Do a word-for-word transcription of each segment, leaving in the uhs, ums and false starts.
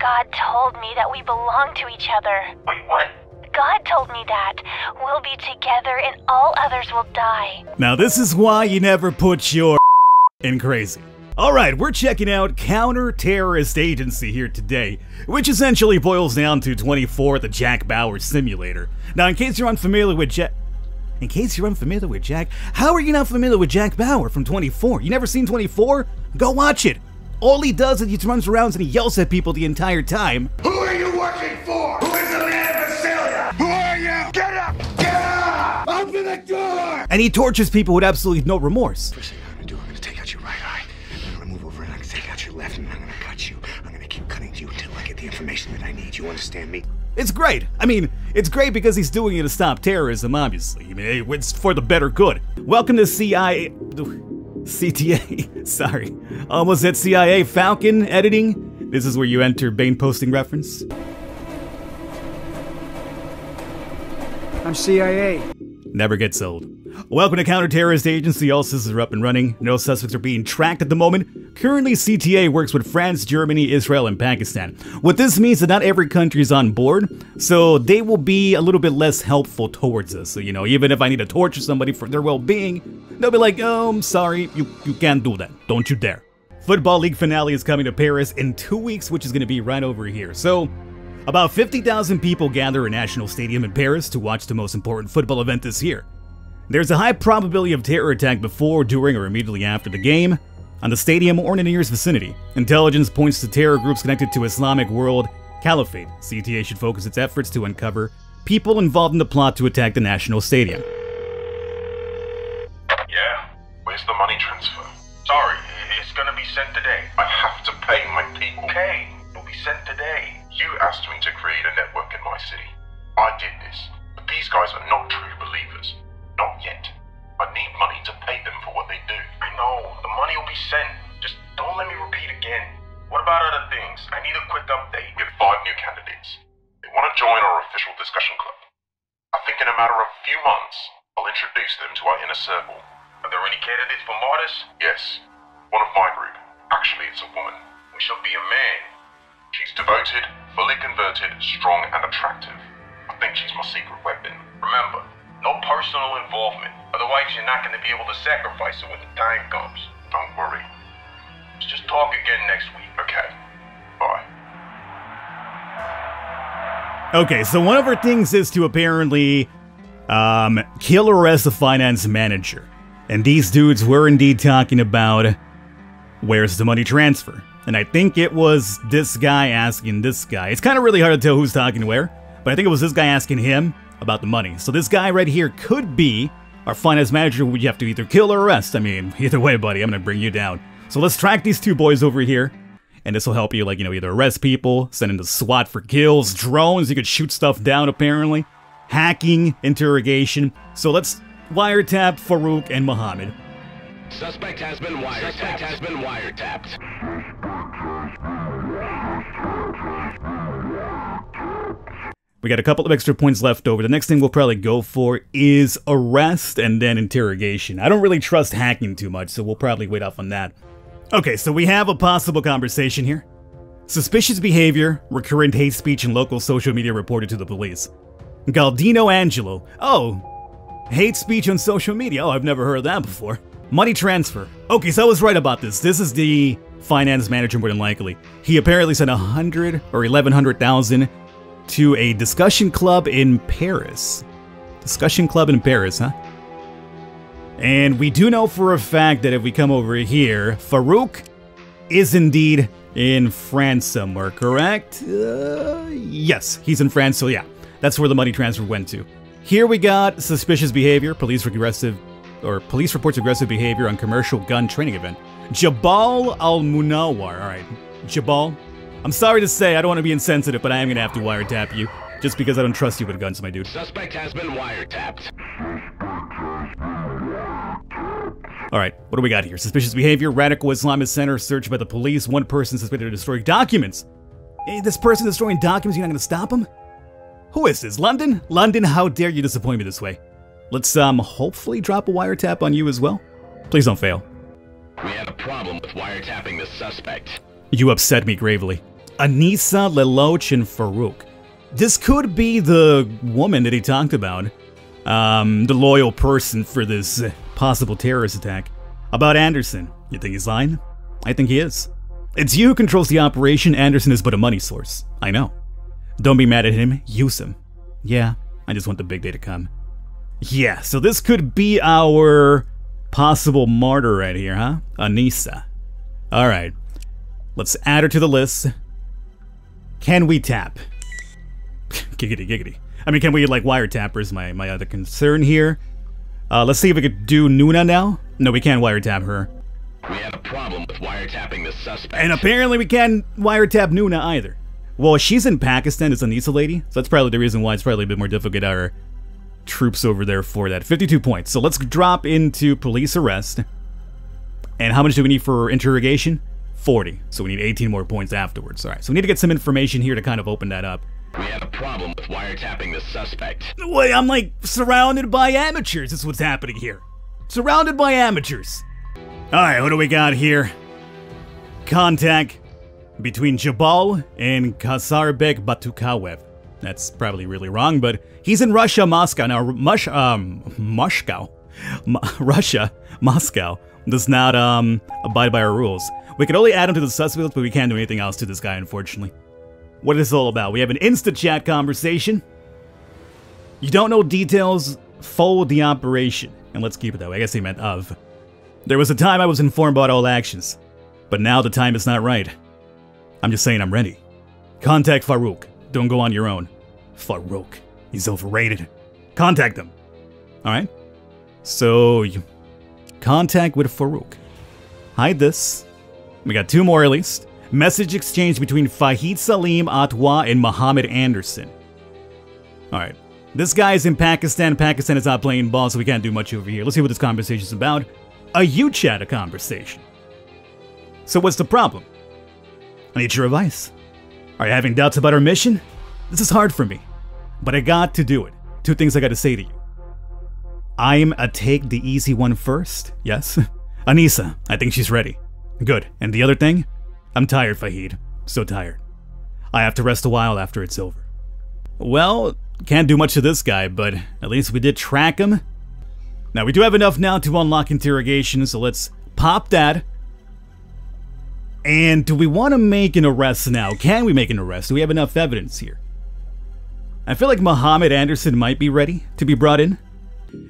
God told me that we belong to each other. Wait, what? God told me that. We'll be together and all others will die. Now this is why you never put your in crazy. Alright, we're checking out Counter Terrorist Agency here today, which essentially boils down to twenty-four, the Jack Bauer simulator. Now in case you're unfamiliar with Jack... In case you're unfamiliar with Jack... How are you not familiar with Jack Bauer from twenty-four? You never seen twenty-four? Go watch it! All he does is he runs around and he yells at people the entire time. Who are you working for? Who is the man of Basilia? Who are you? Get up! Get up! Open the door! And he tortures people with absolutely no remorse. First thing I'm gonna do, I'm gonna take out your right eye. Left, and I'm gonna cut you. I'm gonna keep cutting you until I get the information that I need. You understand me? It's great. I mean, it's great because he's doing it to stop terrorism, obviously. I mean, it's for the better good. Welcome to C I A... C T A. Sorry. Almost at C I A Falcon editing. This is where you enter Bane posting reference. I'm C I A. Never gets old. Welcome to Counter Terrorist Agency. All systems are up and running. No suspects are being tracked at the moment. Currently, C T A works with France, Germany, Israel, and Pakistan. What this means is that not every country is on board, so they will be a little bit less helpful towards us. So, you know, even if I need to torture somebody for their well-being, they'll be like, oh, I'm sorry, you, you can't do that. Don't you dare. Football League finale is coming to Paris in two weeks, which is going to be right over here. So... about fifty thousand people gather in National Stadium in Paris to watch the most important football event this year. There's a high probability of terror attack before, during, or immediately after the game, on the stadium or in the nearest vicinity. Intelligence points to terror groups connected to Islamic world caliphate. C T A should focus its efforts to uncover people involved in the plot to attack the National Stadium. Yeah, where's the money transfer? Sorry, it's gonna be sent today. I have to pay my people. Okay, it'll be sent today. You asked me to create a network in my city. I did this, but these guys are not true believers. Not yet. I need money to pay them for what they do. I know, the money will be sent. Just don't let me repeat again. What about other things? I need a quick update. We have five new candidates. They want to join our official discussion club. I think in a matter of a few months, I'll introduce them to our inner circle. Are there any candidates for martyrs? Yes. One of my group. Actually, it's a woman. We shall be a man. She's devoted, fully converted, strong, and attractive. I think she's my secret weapon. Remember, no personal involvement. Otherwise, you're not going to be able to sacrifice her when the time comes. Don't worry. Let's just talk again next week. Okay. Bye. Okay, so one of her things is to apparently um, kill or arrest the finance manager. And these dudes were indeed talking about where's the money transfer? And I think it was this guy asking this guy. It's kind of really hard to tell who's talking to where, but I think it was this guy asking him about the money. So this guy right here could be our finance manager. We have to either kill or arrest. I mean, either way, buddy, I'm going to bring you down. So let's track these two boys over here. And this will help you, like, you know, either arrest people, send in the SWAT for kills, drones. You could shoot stuff down, apparently. Hacking, interrogation. So let's wiretap Farouk and Muhammad. Suspect has been wiretapped. Suspect has been wiretapped. We got a couple of extra points left over. The next thing we'll probably go for is arrest and then interrogation. I don't really trust hacking too much, so we'll probably wait off on that. Okay, so we have a possible conversation here. Suspicious behavior, recurrent hate speech, and local social media reported to the police. Galdino Angelo. Oh, hate speech on social media. Oh, I've never heard of that before. Money transfer. Okay, so I was right about this. This is the finance manager, more than likely. He apparently sent one hundred or eleven hundred thousand to a discussion club in Paris. Discussion club in Paris, huh? And we do know for a fact that if we come over here, Farouk is indeed in France somewhere, correct? Uh, yes, he's in France, so yeah. That's where the money transfer went to. Here we got suspicious behavior, police aggressive, or police reports aggressive behavior on commercial gun training event. Jabal Al-Munawar, alright. Jabal. I'm sorry to say, I don't want to be insensitive, but I am going to have to wiretap you. Just because I don't trust you with guns, my dude. Suspect has been wiretapped. Alright, what do we got here? Suspicious behavior, radical Islamist center, searched by the police, one person suspected of destroying documents. Hey, this person destroying documents, you're not going to stop him? Who is this, London? London, how dare you disappoint me this way. Let's, um, hopefully drop a wiretap on you as well. Please don't fail. We have a problem with wiretapping this suspect. You upset me gravely. Anissa Lelouch and Farouk. This could be the woman that he talked about, um, the loyal person for this possible terrorist attack. About Anderson, you think he's lying? I think he is. It's you who controls the operation, Anderson is but a money source. I know. Don't be mad at him, use him. Yeah, I just want the big day to come. Yeah, so this could be our possible martyr right here, huh? Anissa. Alright, let's add her to the list. Can we tap? Giggity, giggity. I mean, can we, like, wiretap her is my, my other concern here. Uh, let's see if we could do Nuna now. No, we can't wiretap her. We have a problem with wiretapping the suspect. And apparently we can't wiretap Nuna either. Well, she's in Pakistan, it's Anissa lady, so that's probably the reason why it's probably a bit more difficult to get our troops over there for that. fifty-two points. So let's drop into police arrest. And how much do we need for interrogation? forty. So we need eighteen more points afterwards. Alright, so we need to get some information here to kind of open that up. We have a problem with wiretapping the suspect. Wait, I'm like surrounded by amateurs is what's happening here. Surrounded by amateurs. Alright, what do we got here? Contact between Jabal and Kasarbek Batukawev. That's probably really wrong, but he's in Russia, Moscow. Now, Mush, um, Moscow, M Russia, Moscow does not um, abide by our rules. We can only add him to the suspects, but we can't do anything else to this guy, unfortunately. What is this all about? We have an Insta chat conversation. You don't know details, fold the operation. And let's keep it that way. I guess he meant of. There was a time I was informed about all actions, but now the time is not right. I'm just saying I'm ready. Contact Farouk. Don't go on your own. Farouk. He's overrated. Contact them. Alright? So, you contact with Farouk. Hide this. We got two more at least. Message exchange between Fahid Salim Atwa and Muhammad Anderson. Alright. This guy is in Pakistan. Pakistan is not playing ball, so we can't do much over here. Let's see what this conversation is about. A U-chat a conversation. So what's the problem? I need your advice. Are you having doubts about our mission? This is hard for me, but I got to do it. Two things I got to say to you. I'm a take the easy one first, yes? Anissa, I think she's ready. Good, and the other thing? I'm tired, Fahid. So tired. I have to rest a while after it's over. Well, can't do much to this guy, but at least we did track him. Now, we do have enough now to unlock interrogation, so let's pop that. And do we want to make an arrest now? Can we make an arrest? Do we have enough evidence here? I feel like Muhammad Anderson might be ready to be brought in.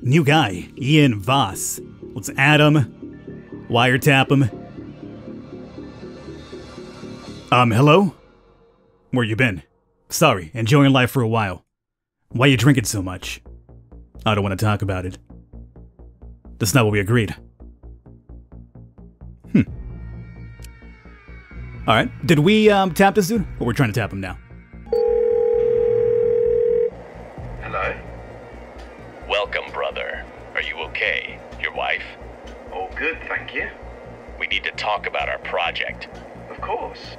New guy, Ian Voss. Let's add him. Wiretap him. Um, hello? Where you been? Sorry, enjoying life for a while. Why you drinking so much? I don't want to talk about it. That's not what we agreed. Hmm. Alright, did we um, tap this dude? Or we're trying to tap him now? Hello? Welcome, brother. Are you okay? Your wife? All good, thank you. We need to talk about our project. Of course.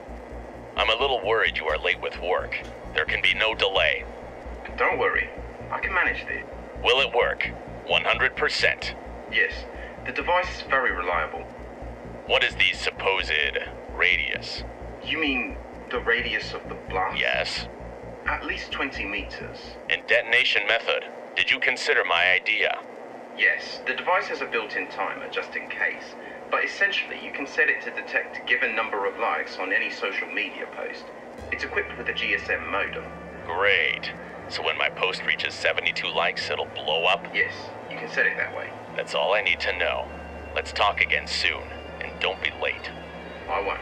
I'm a little worried you are late with work. There can be no delay. Don't worry. I can manage this. Will it work? one hundred percent. Yes. The device is very reliable. What is the supposed radius? You mean the radius of the blast? Yes. At least twenty meters. And detonation method. Did you consider my idea? Yes, the device has a built-in timer just in case, but essentially you can set it to detect a given number of likes on any social media post. It's equipped with a G S M modem. Great. So when my post reaches seventy-two likes, it'll blow up? Yes, you can set it that way. That's all I need to know. Let's talk again soon, and don't be late. I won.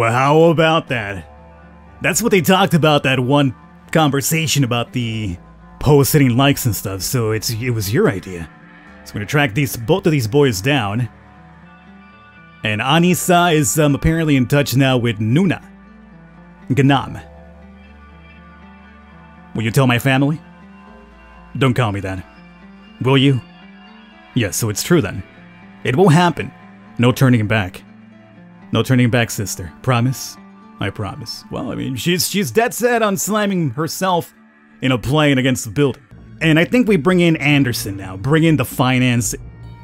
Well, how about that? That's what they talked about, that one conversation about the post hitting likes and stuff, so it's it was your idea. So we're gonna track these both of these boys down. And Anissa is um, apparently in touch now with Nuna. Ghanam. Will you tell my family? Don't call me that. Will you? Yes, so it's true then. It won't happen. No turning back. No turning back, sister. Promise? I promise. Well, I mean, she's she's dead set on slamming herself in a plane against the building. And I think we bring in Anderson now. Bring in the finance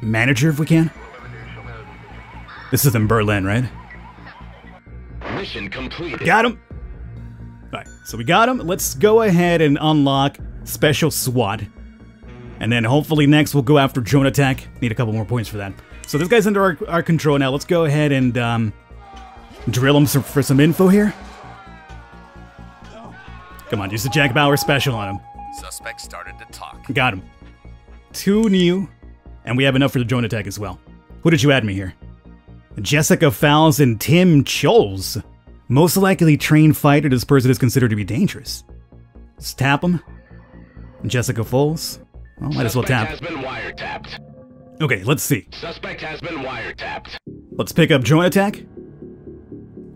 manager if we can. This is in Berlin, right? Mission completed. Got him. All right, so we got him. Let's go ahead and unlock Special SWAT. And then hopefully next we'll go after drone attack. Need a couple more points for that. So this guy's under our, our control now. Let's go ahead and um, drill him some, for some info here. Come on, use the Jack Bauer special on him. Suspect started to talk. Got him. Two new. And we have enough for the drone attack as well. Who did you add me here? Jessica Fowles and Tim Choles. Most likely trained fighter, this person is considered to be dangerous. Let's tap him. Jessica Fowles. Well, might as well tap. Suspect has been wiretapped. Okay, let's see. Suspect has been wiretapped. Let's pick up joint attack.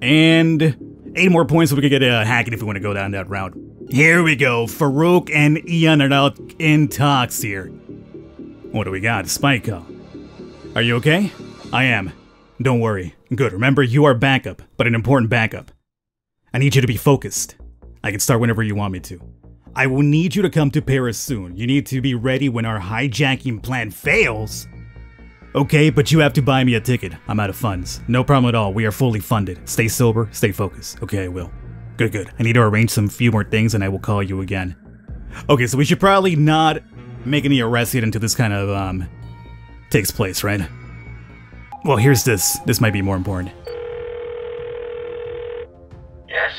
And eight more points so we can get a hacking if we want to go down that route. Here we go. Farouk and Ian are out in talks here. What do we got? Spyco. Are you okay? I am. Don't worry. Good. Remember, you are backup, but an important backup. I need you to be focused. I can start whenever you want me to. I will need you to come to Paris soon. You need to be ready when our hijacking plan fails. Okay, but you have to buy me a ticket. I'm out of funds. No problem at all. We are fully funded. Stay sober. Stay focused. Okay, I will. Good, good. I need to arrange some few more things and I will call you again. Okay, so we should probably not make any arrests yet until this kind of, um, takes place, right? Well, here's this. This might be more important. Yes?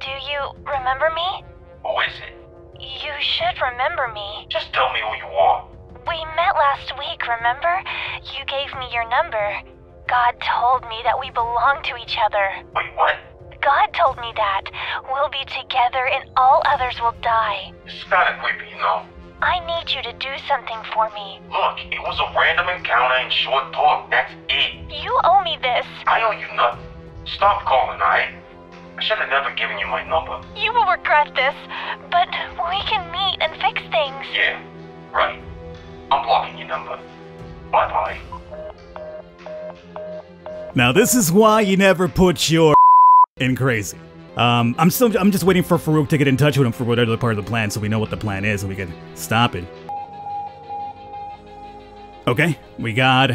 Do you remember me? Who is it? You should remember me. Just tell me who you are. We met last week, remember? You gave me your number. God told me that we belong to each other. Wait, what? God told me that. We'll be together and all others will die. It's kinda creepy, you know? I need you to do something for me. Look, it was a random encounter and short talk. That's it. You owe me this. I owe you nothing. Stop calling, alright? I should have never given you my number. You will regret this, but we can meet and fix things. Yeah, right. I'm blocking your number. Bye-bye. Now this is why you never put your in crazy. Um, I'm still, I'm just waiting for Farouk to get in touch with him for whatever part of the plan so we know what the plan is and we can stop it. Okay, we got...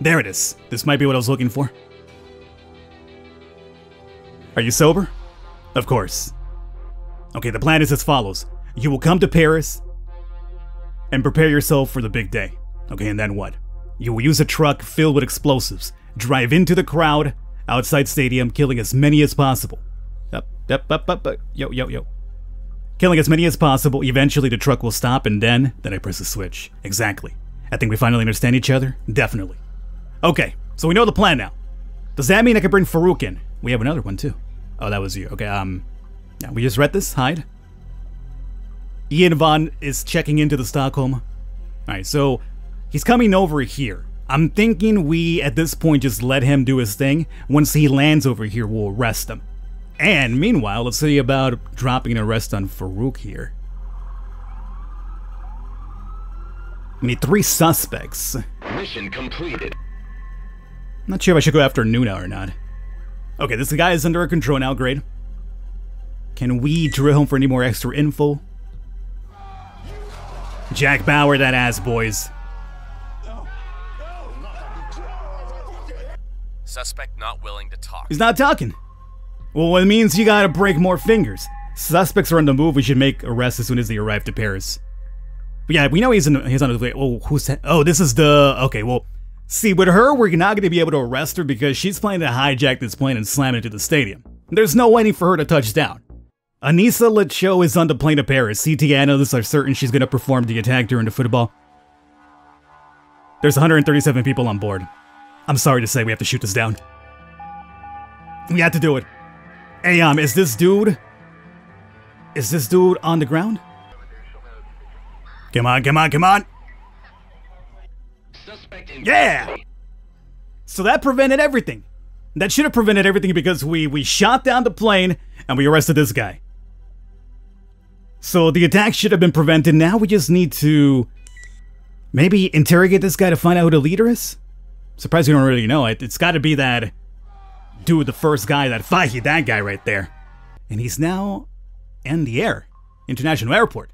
There it is. This might be what I was looking for. Are you sober? Of course. Okay, the plan is as follows. You will come to Paris and prepare yourself for the big day. Okay, and then what? You will use a truck filled with explosives, drive into the crowd outside stadium, killing as many as possible. Up, up, up, up, up. Yo, yo, yo. Killing as many as possible. Eventually the truck will stop and then, then I press the switch. Exactly. I think we finally understand each other. Definitely. Okay, so we know the plan now. Does that mean I can bring Farouk in? We have another one too. Oh, that was you. Okay, um, yeah, we just read this. Hide. Ian Voss is checking into the Stockholm. All right, so he's coming over here. I'm thinking we, at this point, just let him do his thing. Once he lands over here, we'll arrest him. And meanwhile, let's see about dropping an arrest on Farouk here. We need three suspects. Mission completed. Not sure if I should go after Nuna or not. Okay, this guy is under our control now, great. Can we drill him for any more extra info? Jack Bauer that ass, boys. Suspect not willing to talk. He's not talking. Well, it means you gotta break more fingers. Suspects are on the move, we should make arrests as soon as they arrive to Paris. But yeah, we know he's, in, he's on his way. Oh, who's that? Oh, this is the... Okay, well... See, with her, we're not going to be able to arrest her because she's planning to hijack this plane and slam it into the stadium. There's no waiting for her to touch down. Anissa Lelouch is on the plane to Paris. C T analysts are certain she's going to perform the attack during the football. There's one hundred thirty-seven people on board. I'm sorry to say we have to shoot this down. We have to do it. Hey, um, is this dude... Is this dude on the ground? Come on, come on, come on! Yeah! So that prevented everything. That should have prevented everything because we, we shot down the plane and we arrested this guy. So the attack should have been prevented. Now we just need to maybe interrogate this guy to find out who the leader is? Surprised we don't really know it. It's got to be that dude, the first guy, that Fahid, that guy right there. And he's now in the air. International airport.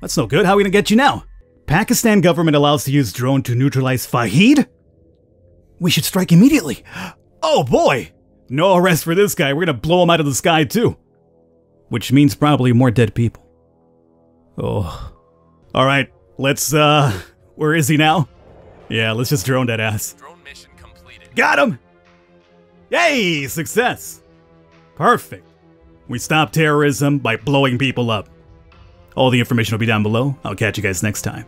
That's no good. How are we going to get you now? Pakistan government allows to use drone to neutralize Fahid? We should strike immediately. Oh boy! no arrest for this guy, we're gonna blow him out of the sky too. Which means probably more dead people. Oh. Alright, let's, uh, where is he now? Yeah, let's just drone that ass. Drone mission completed. Got him! Yay! Success! Perfect. We stop terrorism by blowing people up. All the information will be down below. I'll catch you guys next time.